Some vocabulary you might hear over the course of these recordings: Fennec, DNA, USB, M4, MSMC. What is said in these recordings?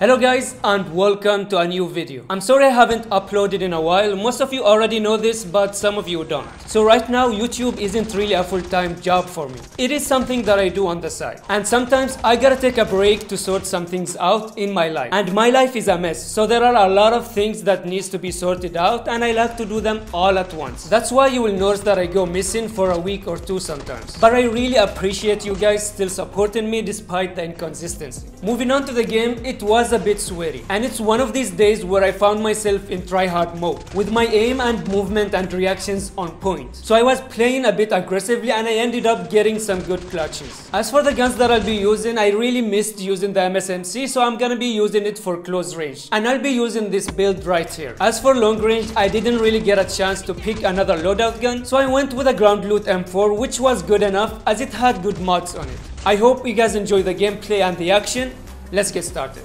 Hello guys and welcome to a new video. I'm sorry I haven't uploaded in a while. Most of you already know this, but some of you don't. So right now YouTube isn't really a full-time job for me. It is something that I do on the side. And sometimes I gotta take a break to sort some things out in my life. And my life is a mess. So there are a lot of things that needs to be sorted out and I like to do them all at once. That's why you will notice that I go missing for a week or two sometimes. But I really appreciate you guys still supporting me despite the inconsistency. Moving on to the game, it was a bit sweaty, and it's one of these days where I found myself in tryhard mode with my aim and movement and reactions on point. So I was playing a bit aggressively and I ended up getting some good clutches. As for the guns that I'll be using, I really missed using the MSMC, so I'm gonna be using it for close range, and I'll be using this build right here. As for long range, I didn't really get a chance to pick another loadout gun, so I went with a ground loot M4, which was good enough as it had good mods on it. I hope you guys enjoy the gameplay and the action. Let's get started.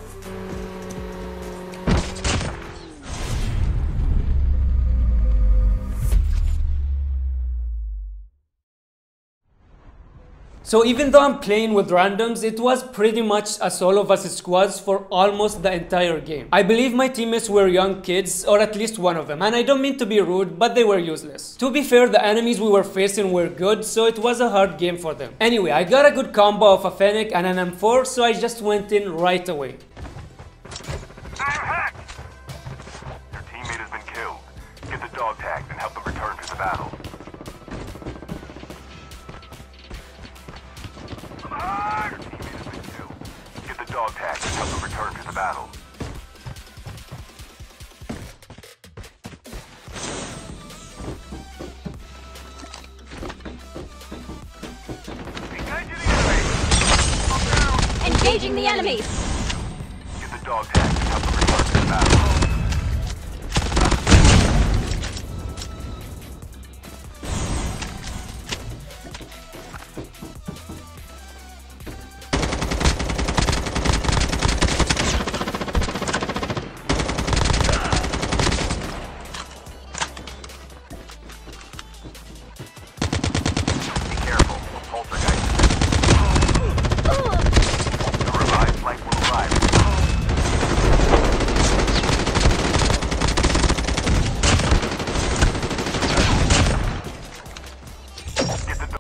So even though I'm playing with randoms, it was pretty much a solo versus squads for almost the entire game. I believe my teammates were young kids, or at least one of them, and I don't mean to be rude, but they were useless. To be fair, the enemies we were facing were good, so it was a hard game for them. Anyway, I got a good combo of a Fennec and an M4, so I just went in right away. I'm hacked! Your teammate has been killed. Get the dog tagged and help them return to the battle. Battle. Engaging the enemy! Get the dog tag to help them return to the battle.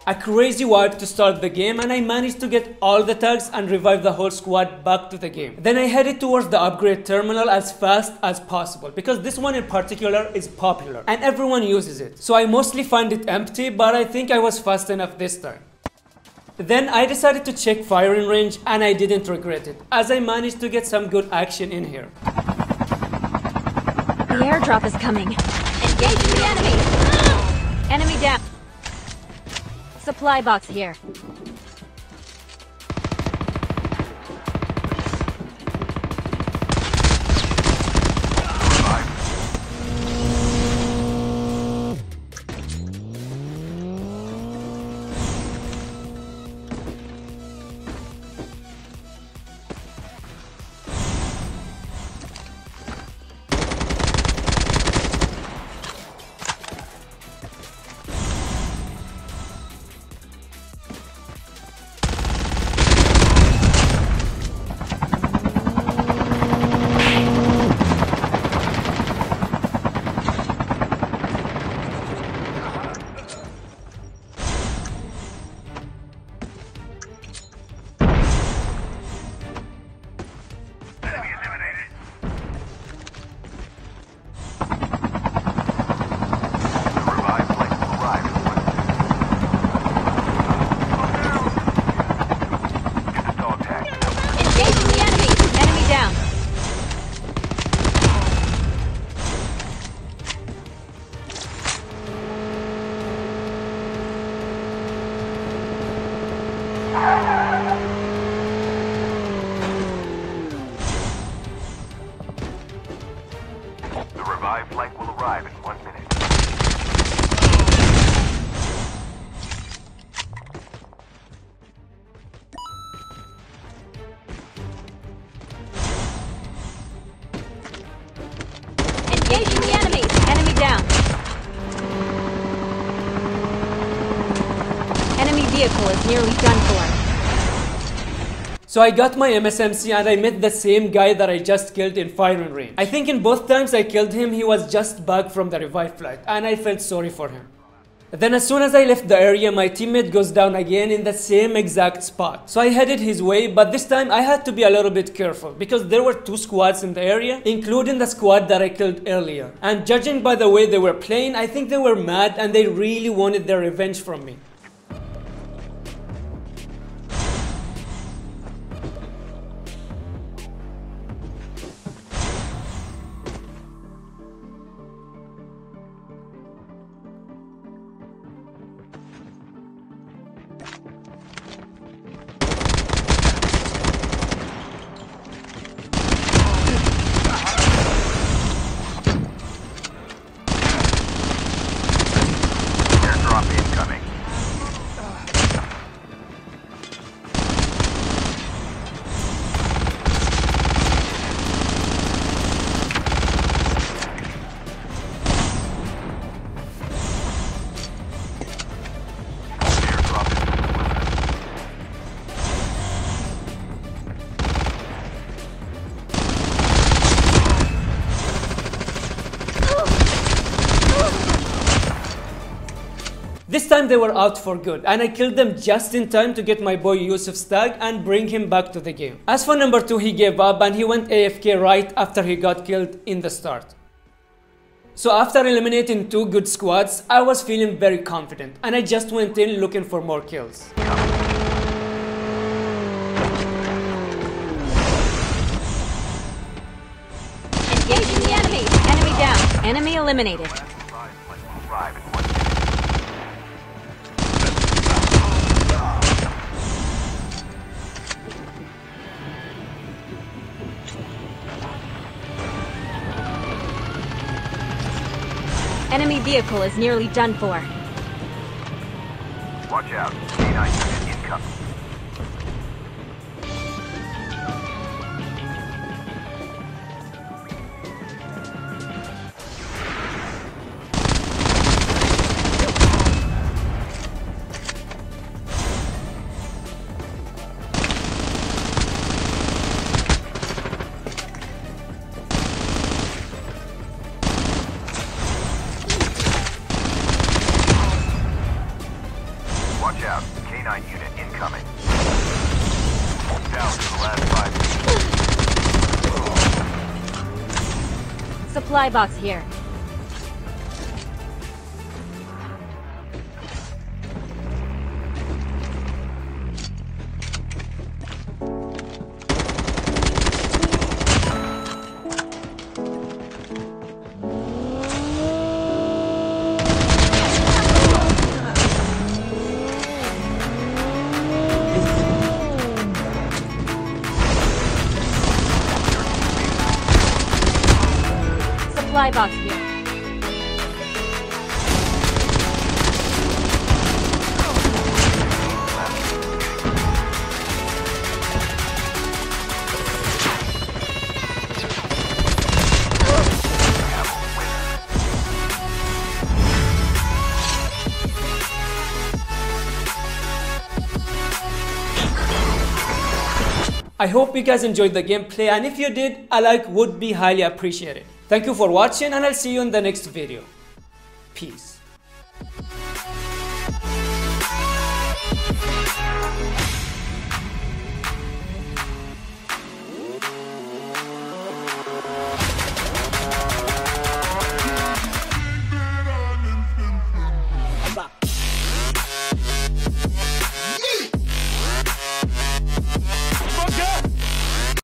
A crazy wipe to start the game, and I managed to get all the tags and revive the whole squad back to the game. Then I headed towards the upgrade terminal as fast as possible, because this one in particular is popular and everyone uses it. So I mostly find it empty, but I think I was fast enough this time. Then I decided to check firing range, and I didn't regret it, as I managed to get some good action in here. The airdrop is coming. Engaging the enemy! Enemy down. Supply box here. Engaging the enemy! Enemy down! Enemy vehicle is nearly done for. So I got my MSMC and I met the same guy that I just killed in firing range. I think in both times I killed him, he was just back from the revive flight and I felt sorry for him. Then as soon as I left the area, my teammate goes down again in the same exact spot. So I headed his way, but this time I had to be a little bit careful because there were two squads in the area, including the squad that I killed earlier. And judging by the way they were playing, I think they were mad and they really wanted their revenge from me. This time they were out for good and I killed them just in time to get my boy Yusuf's tag and bring him back to the game. As for number 2, he gave up and he went AFK right after he got killed in the start. So after eliminating two good squads, I was feeling very confident and I just went in looking for more kills. Engaging the enemy! Enemy down! Enemy eliminated. Enemy vehicle is nearly done for. Watch out. C9 unit incoming. Watch out, K9 unit incoming. Down to the last 5 feet. Supply box here. Supply box here. I hope you guys enjoyed the gameplay, and if you did, a like would be highly appreciated. Thank you for watching and I'll see you in the next video. Peace.